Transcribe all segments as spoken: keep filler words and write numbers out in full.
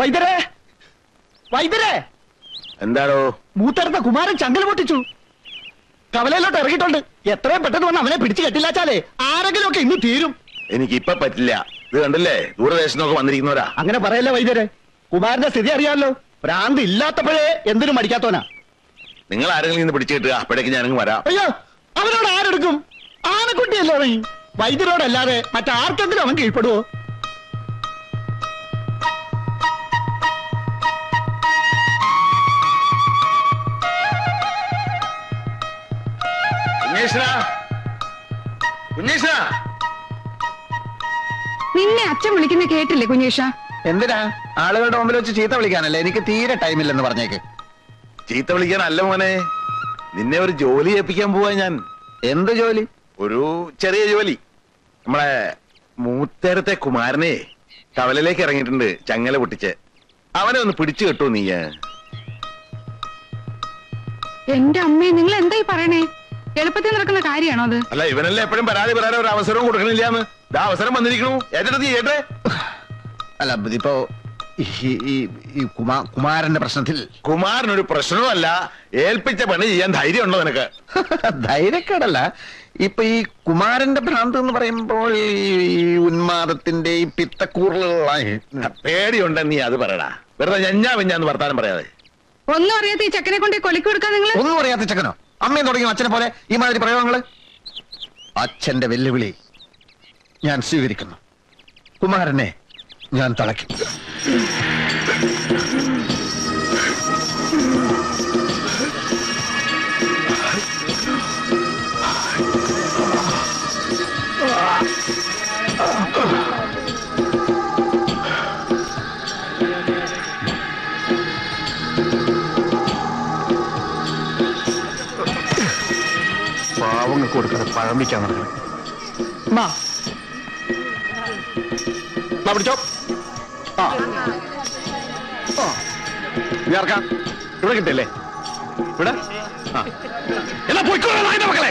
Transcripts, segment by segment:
വൈദ്യരെ വൈദ്യരെ എന്താണോ മൂത്തരത്തെ കുമാരൻ ചങ്കൽ പൊട്ടിച്ചു. കവലയിലോട്ട് ഇറങ്ങിയിട്ടുണ്ട്. എത്രയും പെട്ടെന്ന് വന്ന് അവനെ പിടിച്ചു കെട്ടില്ലാച്ചാലേ ആരെങ്കിലും ഒക്കെ ഇന്ന് തീരും. എനിക്കിപ്പൊ പറ്റില്ല. ഇത് കണ്ടില്ലേ ദൂരദേശത്തൊക്കെ വന്നിരിക്കുന്നവരാ. അങ്ങനെ പറയല്ലേ വൈദ്യരെ, കുമാരന്റെ സ്ഥിതി അറിയാമല്ലോ. ഭ്രാന്ത് ഇല്ലാത്തപ്പോഴേ എന്തിനും മടിക്കാത്തോനാ. നിങ്ങൾ ആരെങ്കിലും ഇന്ന് പിടിച്ചു കിട്ടുക, അപ്പോഴേക്ക് ഞാനങ്ങ് വരാം. അയ്യോ അവനോട് ആരെടുക്കും? ആനക്കുട്ടിയല്ലോ വൈദ്യരോടല്ലാതെ മറ്റാർക്കെങ്കിലും അവൻ കീഴ്പ്പെടുവോ? നിന്നെ അച്ഛൻ വിളിക്കുന്ന കേട്ടില്ലേ കുഞ്ഞീഷ? എന്തിനാ ആളുകളുടെ മുമ്പിൽ വെച്ച് ചീത്ത വിളിക്കാനല്ലേ? എനിക്ക് തീരെ ടൈമില്ലെന്ന് പറഞ്ഞേക്ക്. ചീത്ത വിളിക്കാനല്ല മോനെ, നിന്നെ ഒരു ജോലി ഏൽപ്പിക്കാൻ പോവാ ഞാൻ. എന്ത് ജോലി? ഒരു ചെറിയ ജോലി. നമ്മളെ മൂത്തേരത്തെ കുമാരനെ കവലയിലേക്ക് ഇറങ്ങിയിട്ടുണ്ട് ചങ്ങല പൊട്ടിച്ച്. അവനെ ഒന്ന് പിടിച്ചു കെട്ടു നീ. എന്റെ അമ്മേ, നിങ്ങൾ എന്തായി പറയണേ? എളുപ്പത്തിൽ നടക്കുന്ന കാര്യമാണോ അത്? അല്ല, ഇവനല്ലേ എപ്പോഴും പരാതി പറയാൻ ഒരു അവസരവും കൊടുക്കണില്ലാന്ന്. ഇതാ അവസരം വന്നിരിക്കണു. ഏറ്റെടുത്ത്. അല്ല ഇതിപ്പോ കുമാരന്റെ പ്രശ്നത്തിൽ കുമാരനൊരു പ്രശ്നവും അല്ല. ഏൽപ്പിച്ച പണി ചെയ്യാൻ ധൈര്യം ഉണ്ടോ നിനക്ക്? ധൈര്യക്കേടല്ല, ഇപ്പൊ ഈ കുമാരന്റെ ഭ്രാന്ത് എന്ന് പറയുമ്പോൾ ഈ ഉന്മാദത്തിന്റെ ഈ പിത്തക്കൂറലുകളായി പേടിയുണ്ടെ. നീ അത് പറയടാ, വെറുതെ ഞഞ്ഞാ വിഞ്ഞാന്ന് വർത്താനം പറയാതെ. ഒന്നും അറിയാത്ത ഈ ചെക്കനെ കൊണ്ട് കൊളിക്ക് കൊടുക്കാൻ നിങ്ങൾ. ഒന്നും അറിയാത്ത ചെക്കനോ? അമ്മയും തുടങ്ങി അച്ഛനെ പോലെ ഈ മാതിരി പ്രയോഗങ്ങള്. അച്ഛന്റെ വെല്ലുവിളി ഞാൻ സ്വീകരിക്കുന്നു. കുമാരനെ ഞാൻ തളയ്ക്കും. പാവങ്ങൾ കൊടുക്കാതെ പഴമിക്കാൻ നടക്കണം. ഇവിടെ കിട്ടല്ലേ? ഇവിടെ എന്നാ പോയിക്കോളാം മക്കളെ.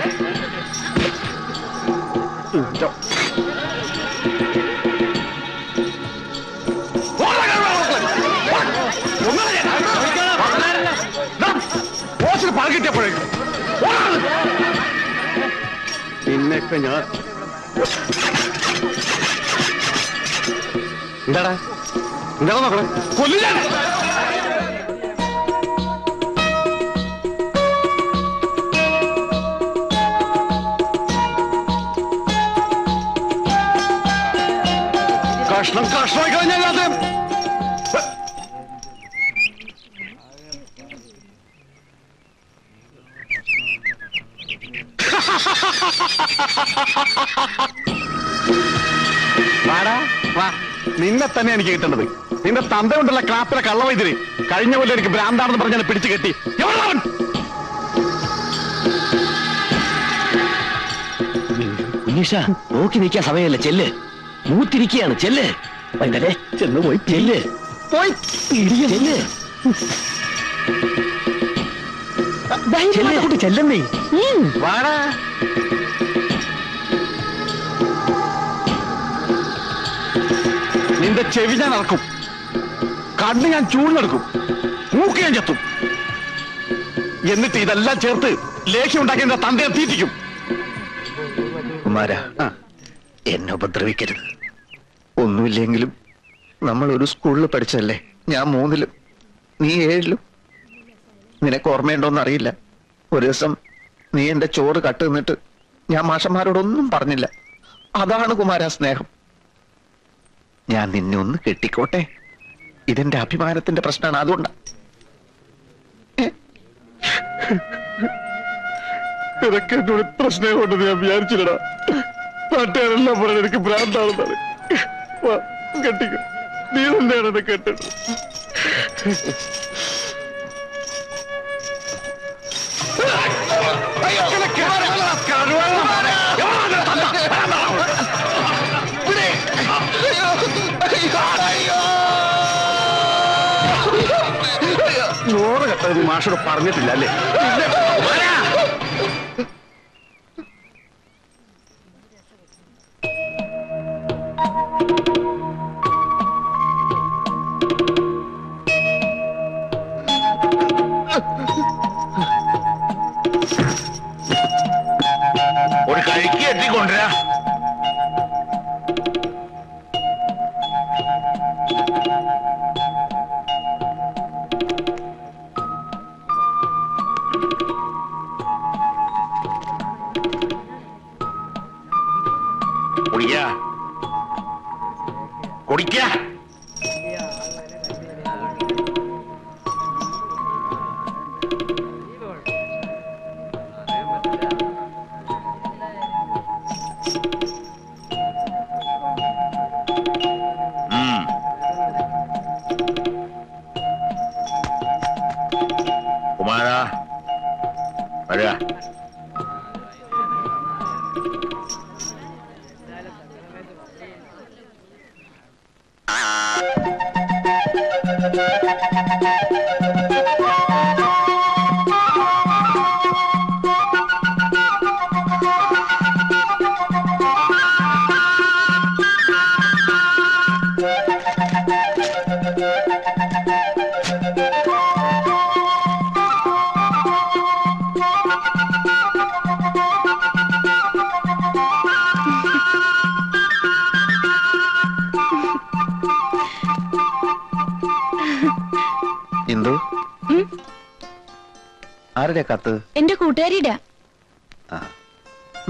പാൽ കിട്ടിയപ്പോഴേക്കും നിന്നൊക്കെ ഞാൻ എന്താടാ എന്താ നോക്കണേ? കൊല്ലില്ല. കഷ്ണം കഷ്ണമായി കളഞ്ഞല്ലാതെ. നിന്നെ തന്നെ എനിക്ക് കിട്ടേണ്ടത്. നിന്റെ തന്തയുണ്ടല്ല ക്ലാപ്പിലെ കള്ളവൈദ്യര്. കഴിഞ്ഞ പോലെ എനിക്ക് ഭ്രാന്താണെന്ന് പറഞ്ഞാൽ പിടിച്ചു കെട്ടി. നോക്കി നിൽക്കാൻ സമയമല്ല, ചെല്ല്. മൂത്തിരിക്കുകയാണ്, ചെല്ല്. വൈദ്യരെ ചെന്ന് പോയി ചെല്ല് പോയി ചെല്ല് ൂട്ടി ചെല്ലുന്നേ. വാടാ നിന്റെ ചെവി ഞാൻ അറക്കും, കണ്ണ് ഞാൻ ചൂഴ്ന്നെടുക്കും, മൂക്ക് ഞാൻ ചത്തും. എന്നിട്ട് ഇതെല്ലാം ചേർത്ത് ലേഖ്യം ഉണ്ടാക്കി എന്റെ തന്തയെ തീറ്റിക്കും. കുമാരാ, എന്നെ ഉപദ്രവിക്കരുത്. ഒന്നുമില്ലെങ്കിലും നമ്മൾ ഒരു സ്കൂളിൽ പഠിച്ചല്ലേ. ഞാൻ മൂന്നിലും നീ ഏഴിലും. നിനക്ക് ഓർമ്മയുണ്ടോന്ന് അറിയില്ല, ഒരു ദിവസം നീ എന്റെ ചോറ് കട്ട് നിന്നിട്ട് ഞാൻ മാഷന്മാരോടൊന്നും പറഞ്ഞില്ല. അതാണ് കുമാരാ സ്നേഹം. ഞാൻ നിന്നെ ഒന്ന് കെട്ടിക്കോട്ടെ, ഇതെന്റെ അഭിമാനത്തിന്റെ പ്രശ്നമാണ്, അതുകൊണ്ടാ. ഇതൊക്കെ എന്നോട് ഇത്ര സ്നേഹമുണ്ടെന്ന് ഞാൻ വിചാരിച്ചില്ലടാ. നാട്ടുകാരെല്ലാം പറഞ്ഞ എനിക്ക് ഭ്രാന്താണെന്നാണ്. കെട്ടിക്കോ, നീ തന്നെയാണെന്ന് കെട്ടിട്ടു. ചോറ് കെട്ടത് മാഷോട് പറഞ്ഞിട്ടില്ല അല്ലേ?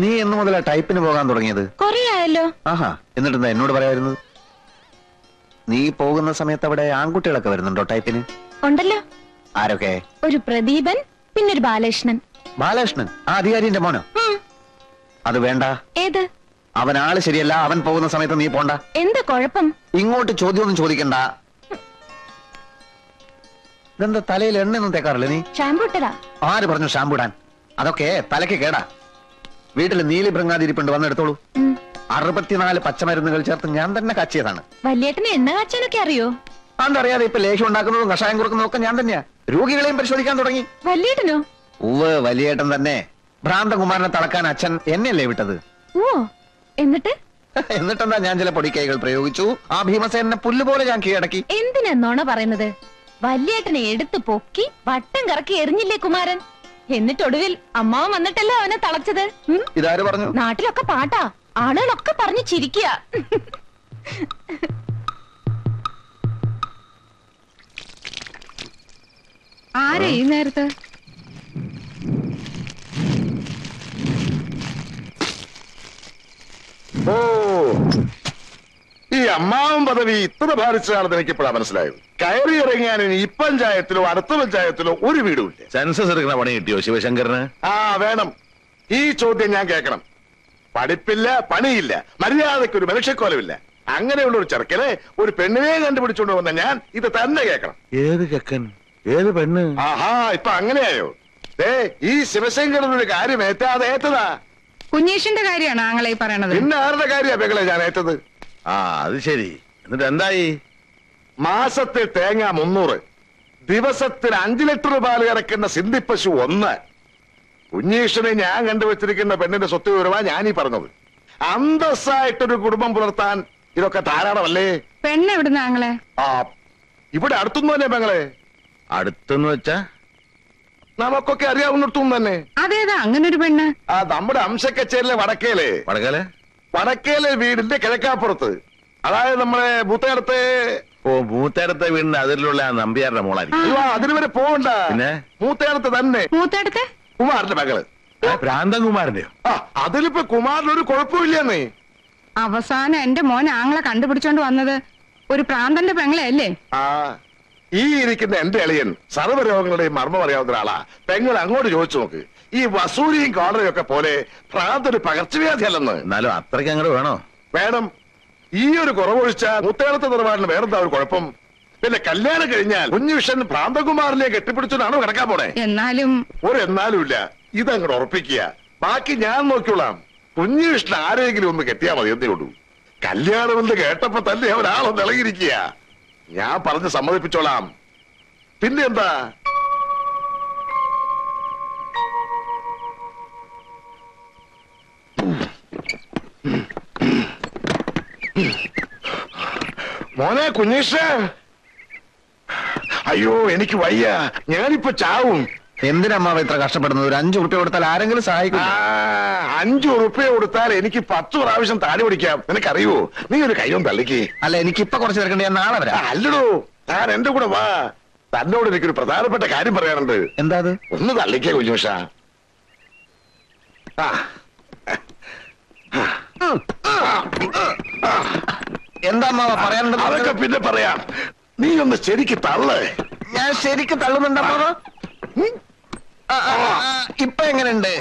നീ എന്ന് മുതലാ ടൈപ്പിന് പോകാൻ തുടങ്ങിയത്? കൊറേ ആയല്ലോ. ആഹാ, എന്നിട്ടെന്താ എന്നോട് പറയാമായിരുന്നത്? നീ പോകുന്ന സമയത്ത് അവിടെ ആൺകുട്ടികളൊക്കെ വരുന്നുണ്ടോ ടൈപ്പിന്? ഉണ്ടല്ലോ. ആരൊക്കെ? ഒരു പ്രദീപൻ, പിന്നൊരു ബാലകൃഷ്ണൻ. ബാലകൃഷ്ണൻ ആ അധികാരിന്റെ മോനോ? അത് വേണ്ട. ഏത്? അവൻ ആള് ശരിയല്ല, അവൻ പോകുന്ന സമയത്ത് നീ പോണ്ട. എന്താ കുഴപ്പം? ഇങ്ങോട്ട് ചോദ്യമൊന്നും ചോദിക്കണ്ട. ഇതെന്താ തലയിൽ എണ്ണയൊന്നും തേക്കാറില്ല നീ? ഷാമ്പൂ ഇട്ടതാ. ആര് പറഞ്ഞു ഷാമ്പൂ ഇടാൻ? അതൊക്കെ തലക്ക് കേടാ. വീട്ടില് നീലി ഭൃങ്ങാതിരിപ്പുണ്ട്, വന്നെടുത്തോളൂ. അറുപത്തിനാല് പച്ചമരുന്നുകൾ ചേർത്ത് ഞാൻ തന്നെ കാച്ചിയതാണ്. വല്യേട്ടന് എണ്ണ കാച്ചാനൊക്കെ അറിയോ? അതറിയാതെ ഇപ്പൊ ലേഹ്യം ഉണ്ടാക്കുന്നതും കഷായം കൊടുക്കുന്നതും ഒക്കെ ഞാൻ തന്നെയാ. രോഗികളെയും പരിശോധിക്കാൻ തുടങ്ങി. വല്യേട്ടനോ? ഉവ്വ്, വലിയേട്ടൻ തന്നെ. ഭ്രാന്തകുമാരനെ തളക്കാൻ അച്ഛൻ എന്നെയല്ലേ വിട്ടത്? ഓ, എന്നിട്ട് എന്നിട്ടെന്താ, ഞാൻ ചില പൊടിക്കൈകൾ പ്രയോഗിച്ചു. ആ ഭീമസേനെ പുല്ലുപോലെ ഞാൻ കീഴടക്കി. എന്തിനാണോ പറയുന്നത്? വല്യേട്ടനെ എടുത്തു പൊക്കി വട്ടം കറക്കി എറിഞ്ഞില്ലേ കുമാരൻ? എന്നിട്ട് ഒടുവിൽ അമ്മാവൻ വന്നിട്ടല്ലേ അവനെ തളച്ചത്. ഇതാര് പറഞ്ഞു? നാട്ടിലൊക്കെ പാട്ടാ, ആളുകളൊക്കെ പറഞ്ഞു ചിരിക്കുക. ആരെ ഈ നേരത്ത്? ഓ, ഈ അമ്മാവൻ പദവി ഇത്ര ഭാരിച്ചതാണെന്ന് എനിക്കിപ്പോഴാ മനസ്സിലായത്. കയറി ഇറങ്ങിയാൽ ഇനി ഇപ്പഞ്ചായത്തിലോ അടുത്ത പഞ്ചായത്തിലോ ഒരു വീടുമില്ല. സെൻസസ് എടുക്കണ പണി കിട്ടിയോ ശിവശങ്കറിന്? ആ വേണം. ഈ ചോദ്യം ഞാൻ കേൾക്കണം. പഠിപ്പില്ല, പണിയില്ല, മര്യാദയ്ക്ക് ഒരു മനുഷ്യക്കോലമില്ല, അങ്ങനെയുള്ള ഒരു ചെറുക്കനെ ഒരു പെണ്ണിനെ കണ്ടുപിടിച്ചോണ്ട് വന്ന ഞാൻ ഇത് തന്നെ കേൾക്കണം. ഏത് ചെക്കൻ, ഏത് പെണ്ണ്? ആഹാ, ഇപ്പൊ അങ്ങനെയായോ? ഏ, ഈ ശിവശങ്കറിനൊരു കാര്യം ഏറ്റാ അത് ഏറ്റതാ. കുഞ്ഞീഷിന്റെ കാര്യമാണ് ആങ്ങളെ പറയണത്. പിന്നെ ആരുടെ കാര്യമാണ് പെങ്ങളെ ഞാൻ ഏറ്റത്? ആ, അത് ശരി. എന്നിട്ട് എന്തായി? മാസത്തിൽ തേങ്ങ മുന്നൂറ്, ദിവസത്തിൽ അഞ്ചു ലിറ്റർ പാൽ കറക്കുന്ന സിന്ധിപ്പശു ഒന്ന്. കുഞ്ഞീഷനെ ഞാൻ കണ്ടുവച്ചിരിക്കുന്ന പെണ്ണിന്റെ സ്വത്ത് വിവരമാ ഞാനീ പറഞ്ഞത്. അന്തസ്സായിട്ടൊരു കുടുംബം പുലർത്താൻ ഇതൊക്കെ ധാരാളമല്ലേ? പെണ്ണ് എവിടുന്ന് ആങ്ങളെ? ആ, ഇവിടെ അടുത്തുനിന്ന് തന്നെ പെങ്ങളെ. അടുത്തെന്ന് വെച്ചാ നമുക്കൊക്കെ അറിയാവുന്നിടത്തുനിന്ന് തന്നെ. അതേതാ അങ്ങനെ ഒരു പെണ്ണ്? ആ, നമ്മുടെ അംശക്കച്ചേരിലെ വടക്കേലെ വടക്കേലെ വടക്കേലെ വീടിന്റെ കിഴക്കാപ്പുറത്ത്, അതായത് നമ്മളെ മൂത്തേടത്തെ. ഓ, മൂത്തേടത്തെ വീടിന്റെ അതിലുള്ള നമ്പ്യാരുടെ മോളായിരിക്കും. അതിന് വരെ പോകണ്ട, മൂത്തേടത്ത് തന്നെ. മൂത്തേടത്തെ കുമാരന്റെ മകള്. ഭ്രാന്തൻ കുമാരന്റെയോ? ആ, അതിലിപ്പോ കുമാരന് ഒരു കുഴപ്പമില്ലെന്നേ. അവസാനം എന്റെ മോൻ ആങ്ങളെ കണ്ടുപിടിച്ചോണ്ട് വന്നത് ഒരു പ്രാന്തന്റെ പെങ്ങളെയല്ലേ? ആ, ഈ ഇരിക്കുന്ന എന്റെ അളിയൻ സർവ്വരോഗങ്ങളുടെയും മർമ്മം അറിയാവുന്ന ഒരാളാ. പെങ്ങൾ അങ്ങോട്ട് ചോദിച്ചു നോക്ക്. ഈ വസൂരിയും കോളറയും ഒക്കെ പോലെ ഭ്രാന്തൊരു പകർച്ചവ്യാധി അല്ലെന്ന്. എന്നാലും അത്രയ്ക്ക് അങ്ങോട്ട് വേണോ? വേണം. ഈ ഒരു കുറവൊഴിച്ച മുത്തേടത്തെ നിലപാടിന് വേറെന്താ ഒരു കുഴപ്പം? പിന്നെ കല്യാണം കഴിഞ്ഞാൽ കുഞ്ഞുവിഷൻ ഭ്രാന്തകുമാറിനെ കെട്ടിപ്പിടിച്ചതാണോ കിടക്കാൻ പോണേ? എന്നാലും ഒരു എന്നാലും ഇല്ല, ഇതങ്ങോട്ട് ഉറപ്പിക്കുക. ബാക്കി ഞാൻ നോക്കിക്കൊള്ളാം. കുഞ്ഞുവിഷൻ ആരെങ്കിലും ഒന്ന് കെട്ടിയാൽ മതി എന്നേ ഉള്ളൂ. കല്യാണം എന്ന് കേട്ടപ്പോ തന്നെ ഒരാളൊന്ന് ഇളകിയിരിക്കുക. ഞാൻ പറഞ്ഞ് സമ്മതിപ്പിച്ചോളാം. പിന്നെ എന്താ? മോനെ കുഞ്ഞീഷ്. അയ്യോ, എനിക്ക് വയ്യ, ഞാനിപ്പോ ചാവും. എന്തിനമ്മാവ ഇത്ര കഷ്ടപ്പെടുന്നത്? ഒരു അഞ്ചു ഉറുപ്പ്യ കൊടുത്താൽ ആരെങ്കിലും സഹായിക്കും. അഞ്ചു ഉറുപ്പ്യ കൊടുത്താൽ എനിക്ക് പത്ത് പ്രാവശ്യം താടി പിടിക്കാം. നിനക്കറിയോ? നീ ഒരു കൈയും തള്ളിക്ക്. അല്ല, എനിക്കിപ്പൊ കുറച്ച് തിരക്കണ്ട, ഞാൻ നാളെ വരാം. അല്ലടോ, താൻ എന്റെ കൂടെ വാ. തന്നോട് എനിക്കൊരു പ്രധാനപ്പെട്ട കാര്യം പറയാനുണ്ട്. എന്താ? ഒന്ന് തള്ളിക്കേ കുഞ്ഞുഷ. അതൊക്കെ പിന്നെ പറയാം. നീ ഒന്ന് ശരിക്ക് തള്ളേ. ഞാൻ ശരിക്ക് തള്ളുന്നുണ്ടോ? ഇപ്പൊ എങ്ങനെയുണ്ട്?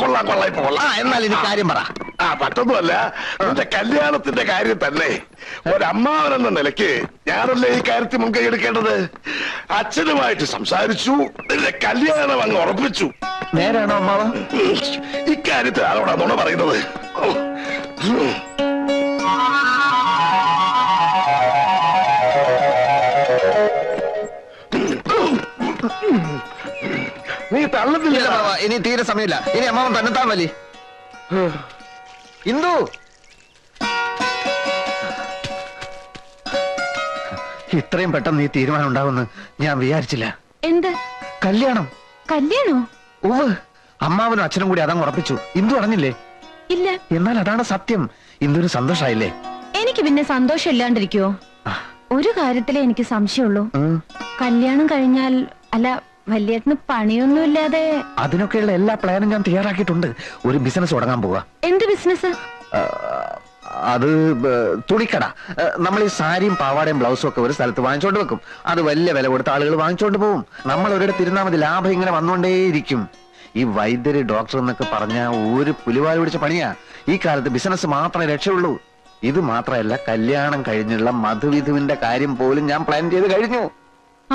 കൊള്ളാം കൊള്ളാം, ഇപ്പൊ കൊള്ളാം. എന്നാൽ ഇത് കാര്യം പറ. ആ പറ്റൊന്നുമല്ല, നിന്റെ കല്യാണത്തിന്റെ കാര്യം തന്നെ ഒരമ്മാവനെന്ന നിലയ്ക്ക് ഞാനല്ലേ ഈ കാര്യത്തിൽ മുൻകൈ എടുക്കേണ്ടത്. അച്ഛനുമായിട്ട് സംസാരിച്ചു, നിന്റെ കല്യാണം അങ്ങ് ഉറപ്പിച്ചു. നേരാണോ അമ്മാവ ഇക്കാര്യത്തിൽ ആരോടാ നുണ പറയുന്നത്? നീ തള്ളുന്നില്ല ബാബ, ഇനി തീരെ സമയമില്ല. ഇനി അമ്മാവൻ തന്നെത്താൻ മതി. ഇന്ദു, ഇത്രയും പെട്ടെന്ന് ഈ തീരുമാനം ഉണ്ടാവുമെന്ന് ഞാൻ വിചാരിച്ചില്ല. എന്ത് കല്യാണം? കല്യാണോ? ഓ, അമ്മാവനും അച്ഛനും കൂടി അതങ്ങ് ഉറപ്പിച്ചു. ഇന്ദു അറിഞ്ഞില്ലേ? ഇല്ല. എന്നാൽ അതാണ് സത്യം. ഇന്ദുവിന് സന്തോഷായില്ലേ? എനിക്ക് പിന്നെ സന്തോഷം ഇല്ലാണ്ടിരിക്കുവോ? ഒരു കാര്യത്തിലേ എനിക്ക് സംശയമുള്ളൂ. കല്യാണം കഴിഞ്ഞാൽ അല്ല വല്യേട്ടന് പണിയൊന്നുമില്ലാതെ. അതിനൊക്കെയുള്ള എല്ലാ പ്ലാനും ഞാൻ തയ്യാറാക്കിയിട്ടുണ്ട്. ഒരു ബിസിനസ് തുടങ്ങാൻ പോവാ. എന്ത് ബിസിനസ്? അത് തുണിക്കട. നമ്മൾ ഈ സാരിയും പാവാടയും ബ്ലൗസും ഒക്കെ ഒരു സ്ഥലത്ത് വാങ്ങിച്ചോണ്ട് വെക്കും. അത് വലിയ വില കൊടുത്ത് ആളുകൾ വാങ്ങിച്ചോണ്ട് പോവും. നമ്മൾ ഒരിടത്ത് ഇരുന്നാൽ മതി, ലാഭം ഇങ്ങനെ വന്നുകൊണ്ടേയിരിക്കും. ഈ വൈദ്യര് ഡോക്ടർ എന്നൊക്കെ പറഞ്ഞ ഒരു പുലിവാൽ പിടിച്ച പണിയാ. ഈ കാലത്ത് ബിസിനസ് മാത്രമേ രക്ഷയുള്ളൂ. ഇത് മാത്രമല്ല, കല്യാണം കഴിഞ്ഞുള്ള മധുവിധുവിന്റെ കാര്യം പോലും ഞാൻ പ്ലാൻ ചെയ്ത് കഴിഞ്ഞു.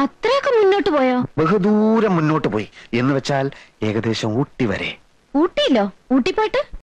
അത്രയൊക്കെ മുന്നോട്ട് പോയോ? ബഹുദൂരം മുന്നോട്ട് പോയി എന്ന് വെച്ചാൽ ഏകദേശം ഊട്ടി വരെ. ഊട്ടിയിലോ? ഊട്ടിപ്പാട്ട്.